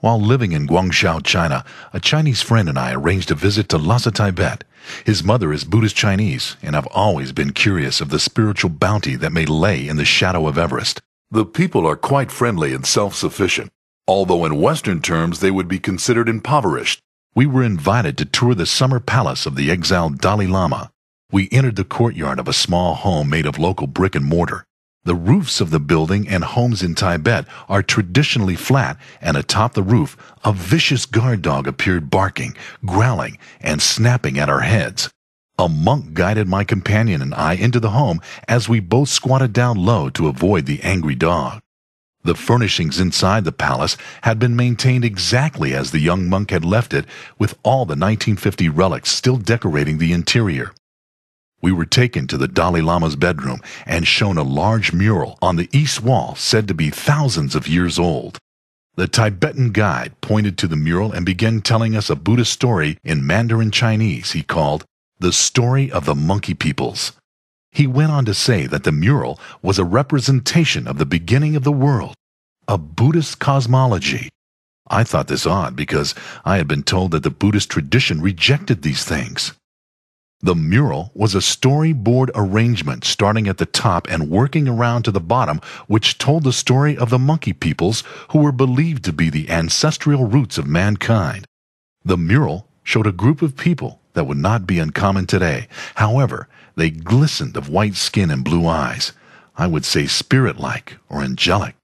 While living in Guangzhou, China, a Chinese friend and I arranged a visit to Lhasa, Tibet. His mother is Buddhist Chinese, and I've always been curious of the spiritual bounty that may lay in the shadow of Everest. The people are quite friendly and self-sufficient, although in Western terms they would be considered impoverished. We were invited to tour the summer palace of the exiled Dalai Lama. We entered the courtyard of a small home made of local brick and mortar. The roofs of the building and homes in Tibet are traditionally flat, and atop the roof, a vicious guard dog appeared barking, growling, and snapping at our heads. A monk guided my companion and I into the home as we both squatted down low to avoid the angry dog. The furnishings inside the palace had been maintained exactly as the young monk had left it, with all the 1950 relics still decorating the interior. We were taken to the Dalai Lama's bedroom and shown a large mural on the east wall said to be thousands of years old. The Tibetan guide pointed to the mural and began telling us a Buddhist story in Mandarin Chinese he called The Story of the Monkey Peoples. He went on to say that the mural was a representation of the beginning of the world, a Buddhist cosmology. I thought this odd because I had been told that the Buddhist tradition rejected these things. The mural was a storyboard arrangement starting at the top and working around to the bottom, which told the story of the monkey peoples who were believed to be the ancestral roots of mankind. The mural showed a group of people that would not be uncommon today. However, they glistened of white skin and blue eyes. I would say spirit-like or angelic.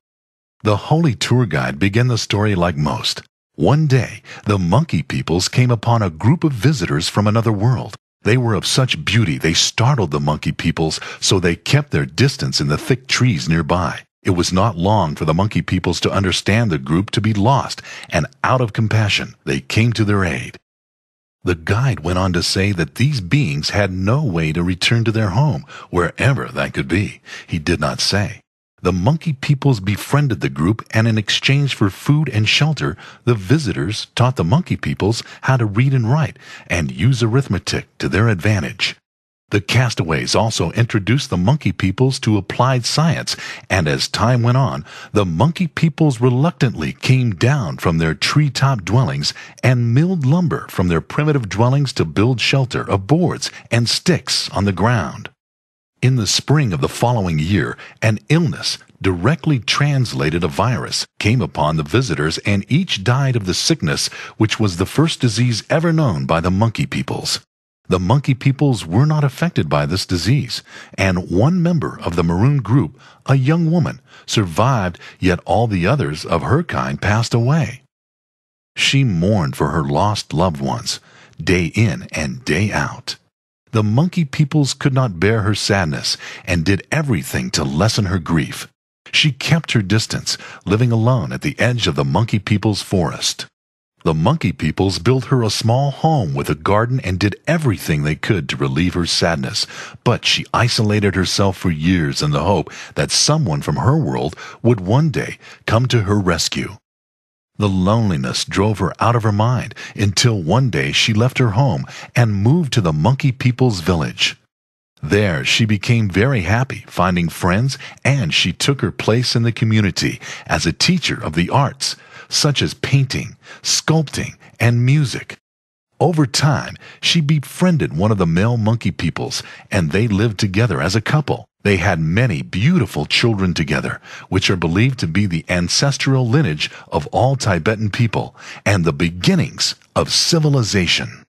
The holy tour guide began the story like most. One day, the monkey peoples came upon a group of visitors from another world. They were of such beauty they startled the monkey peoples, so they kept their distance in the thick trees nearby. It was not long for the monkey peoples to understand the group to be lost, and out of compassion, they came to their aid. The guide went on to say that these beings had no way to return to their home, wherever that could be. He did not say. The monkey peoples befriended the group, and in exchange for food and shelter, the visitors taught the monkey peoples how to read and write and use arithmetic to their advantage. The castaways also introduced the monkey peoples to applied science, and as time went on, the monkey peoples reluctantly came down from their tree-top dwellings and milled lumber from their primitive dwellings to build shelter of boards and sticks on the ground. In the spring of the following year, an illness, directly translated a virus, came upon the visitors, and each died of the sickness, which was the first disease ever known by the monkey peoples. The monkey peoples were not affected by this disease, and one member of the marooned group, a young woman, survived, yet all the others of her kind passed away. She mourned for her lost loved ones, day in and day out. The monkey peoples could not bear her sadness and did everything to lessen her grief. She kept her distance, living alone at the edge of the monkey peoples' forest. The monkey peoples built her a small home with a garden and did everything they could to relieve her sadness, but she isolated herself for years in the hope that someone from her world would one day come to her rescue. The loneliness drove her out of her mind until one day she left her home and moved to the monkey people's village. There she became very happy, finding friends, and she took her place in the community as a teacher of the arts, such as painting, sculpting, and music. Over time, she befriended one of the male monkey peoples, and they lived together as a couple. They had many beautiful children together, which are believed to be the ancestral lineage of all Tibetan people and the beginnings of civilization.